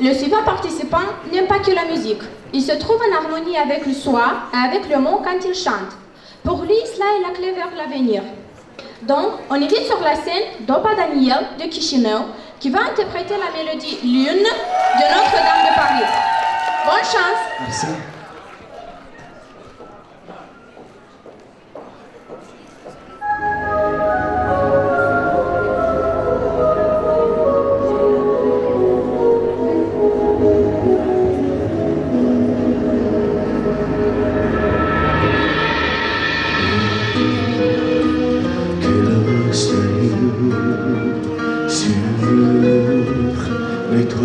Le suivant participant n'aime pas que la musique. Il se trouve en harmonie avec le soi et avec le monde quand il chante. Pour lui, cela est la clé vers l'avenir. Donc, on invite sur la scène Doba Daniel de Chișinău, qui va interpréter la mélodie LUNE de Notre-Dame de Paris. Bonne chance! Merci. Notre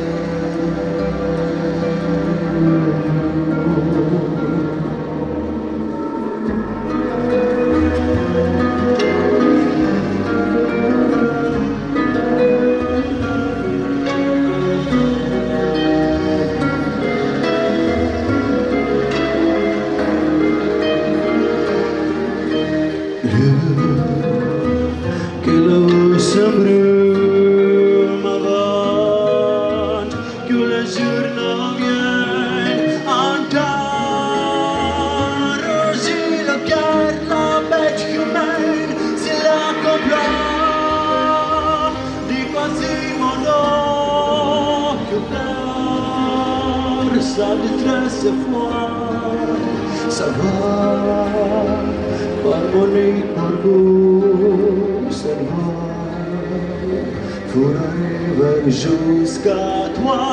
Sa détresse froide, ça va par mon nez, par vos cerveaux, forever jusqu'à toi.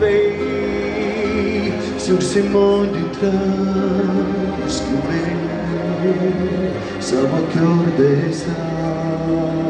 Veille sur ce monde transcumé. Some of your days are